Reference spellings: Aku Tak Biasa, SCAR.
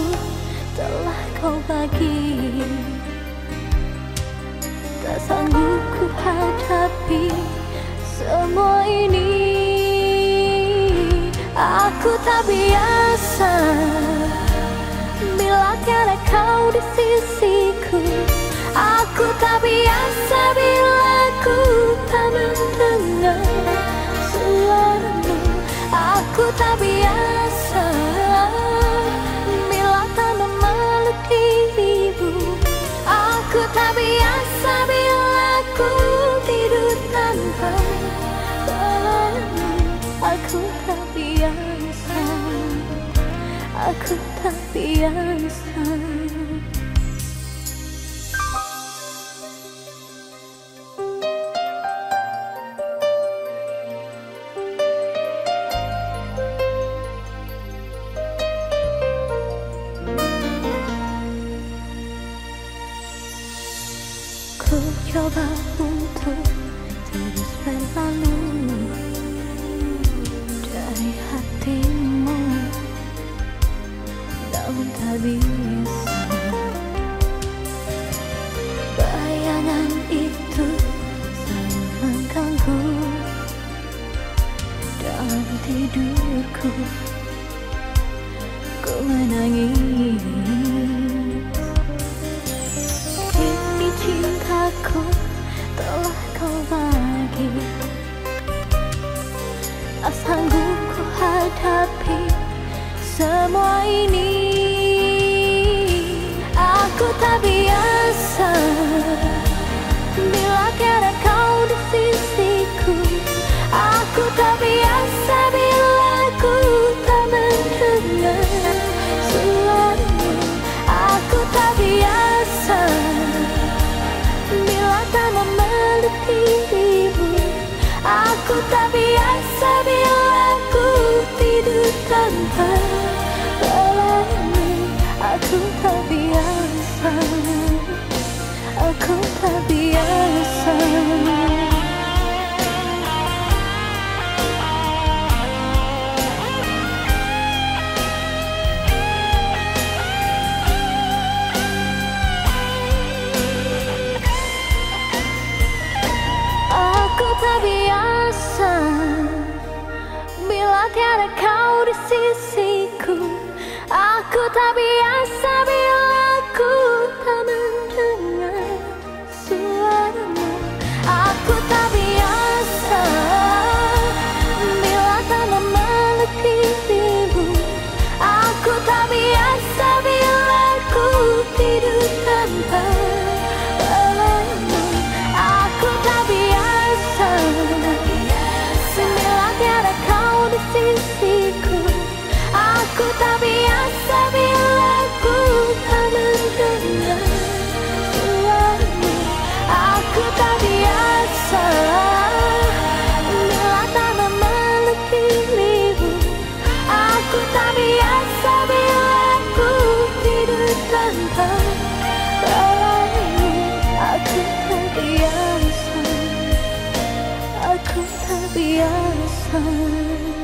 aku telah kau bagi. Tak sanggup ku hadapi semua ini. Aku tak biasa bila tiada kau di sisiku. Aku tak biasa bila ku tak mendengar suaramu. Aku tak biasa bila tak memeluk dirimu. Aku tak biasa bila ku tidur tanpa bawamu. Aku tak biasa, aku tak biasa. Ku coba untuk terus berlalu dari hatimu, namun tak bisa. Bayangan itu selalu mengganggu dalam tidurku. Ku menangis. Cintaku telah kau bagi. Tak sanggup ku hadapi semua ini. Aku tak biasa bila tiada kau di sisiku. Aku tak biasa bila ku tak mendengar suaramu. Aku tak biasa bila tak memeluk dirimu. Aku tak biasa bila ku tidur tanpa bawamu. Aku tak biasa, aku tak biasa. Aku tak biasa bila tiada kau di sisiku. Aku tak biasa bila ku tak mendengar suaramu. Aku tak biasa bila tak memeluk dirimu. Aku tak biasa bila ku tidur tanpa bawamu. Aku tak biasa bila tiada kau di sisiku. Aku tak biasa bila ku tak mendengar suaramu. Aku tak biasa bila tak memeluk dirimu. Aku tak biasa bila ku tidur tanpa bawamu. Aku tak biasa, aku tak biasa.